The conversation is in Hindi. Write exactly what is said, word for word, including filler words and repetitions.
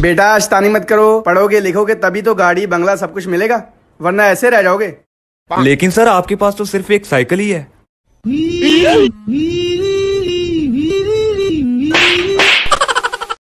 बेटा शैतानी मत करो, पढ़ोगे लिखोगे तभी तो गाड़ी बंगला सब कुछ मिलेगा, वरना ऐसे रह जाओगे। लेकिन सर आपके पास तो सिर्फ एक साइकिल ही है।